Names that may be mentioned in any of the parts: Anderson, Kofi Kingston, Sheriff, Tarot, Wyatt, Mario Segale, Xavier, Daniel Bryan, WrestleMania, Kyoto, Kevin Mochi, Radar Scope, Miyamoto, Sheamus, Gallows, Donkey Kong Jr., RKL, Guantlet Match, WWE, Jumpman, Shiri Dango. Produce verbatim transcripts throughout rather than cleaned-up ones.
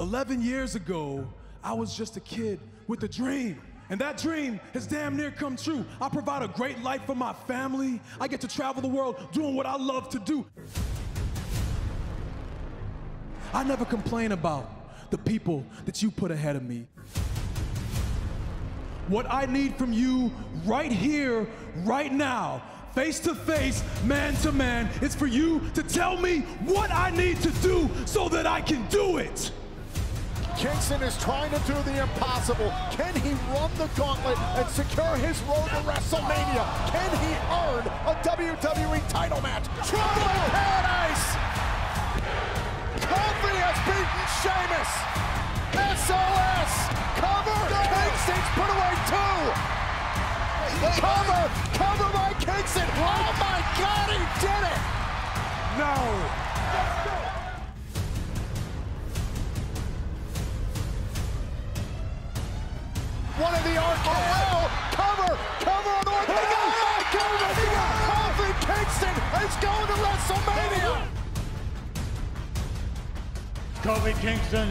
eleven years ago, I was just a kid with a dream. And that dream has damn near come true. I provide a great life for my family. I get to travel the world doing what I love to do. I never complain about the people that you put ahead of me. What I need from you right here, right now, face to face, man to man, is for you to tell me what I need to do so that I can do it. Kingston is trying to do the impossible. Can he run the gauntlet and secure his road to WrestleMania? Can he earn a W W E title match? Triple Paradise! Kofi has beaten Sheamus! S O S! Cover! Kingston's put away two! Cover! Cover by Kingston! Oh my God, he did it! No! One of the R K L, cover, cover, North Carolina, Kofi Kingston is going to WrestleMania. Kofi Kingston,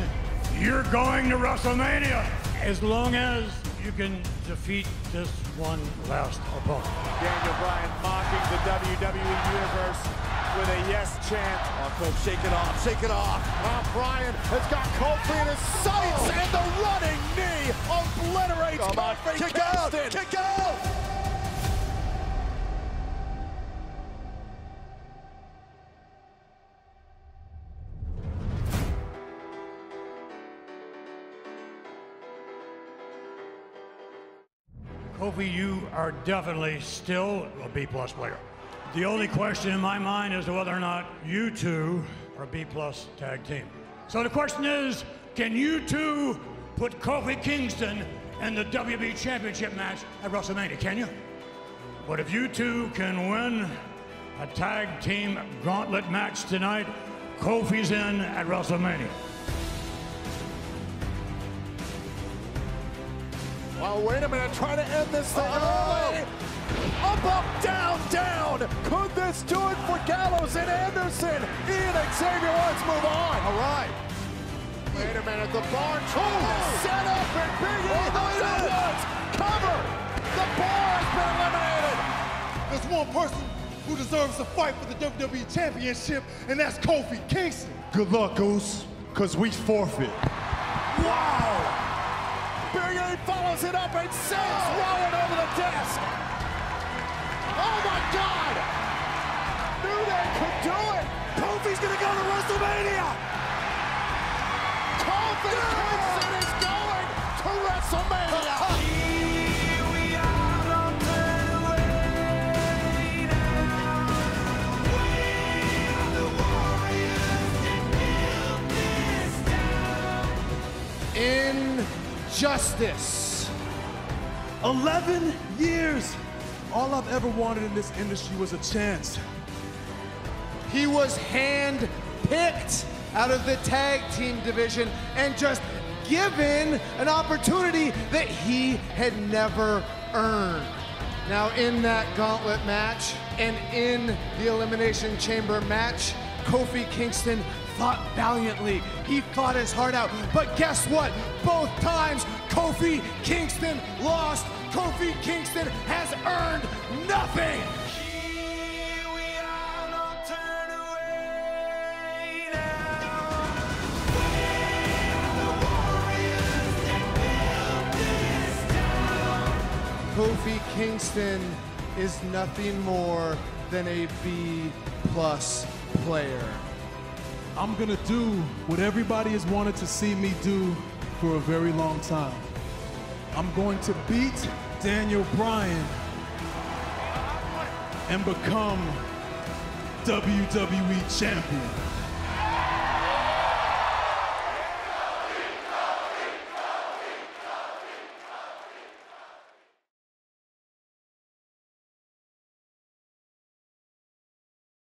you're going to WrestleMania as long as you can defeat this one last opponent. Daniel Bryan mocking the W W E Universe with a yes chant. Oh, Kofi, shake it off, shake it off. Oh, Bryan has got Kofi in his sights, oh. And the running knee obliterates Kofi Kingston. Kick out, kick out! Kofi, you are definitely still a B-plus player. The only question in my mind is whether or not you two are a B-plus tag team. So the question is, can you two put Kofi Kingston in the W W E Championship match at WrestleMania? Can you? But if you two can win a tag team gauntlet match tonight, Kofi's in at WrestleMania. Oh, wait a minute, trying to end this thing early. Up, up, down, down. Could this do it for Gallows and Anderson? Ian and Xavier, let's move on. All right. Wait a minute, the barn oh, is set up and Big E hits it once. Cover. The bar has been eliminated. There's one person who deserves to fight for the W W E Championship, and that's Kofi Kingston. Good luck, Goose, because we forfeit. Wow. Big E follows it up and sends Wyatt over the desk. Oh my God! Knew they could do it. Kofi's gonna go to WrestleMania. Kofi Kingston is going to WrestleMania. Here we are on the way now. We are the warriors that build this town. In. Justice. eleven years. All I've ever wanted in this industry was a chance. He was hand-picked out of the tag team division and just given an opportunity that he had never earned. Now in that gauntlet match and in the elimination chamber match, Kofi Kingston fought valiantly. He fought his heart out. But guess what? Both times, Kofi Kingston lost. Kofi Kingston has earned nothing. Here we are, no turn away now. We're the warriors that built this town. Kofi Kingston is nothing more than a B-plus player. I'm gonna do what everybody has wanted to see me do for a very long time. I'm going to beat Daniel Bryan and become W W E champion.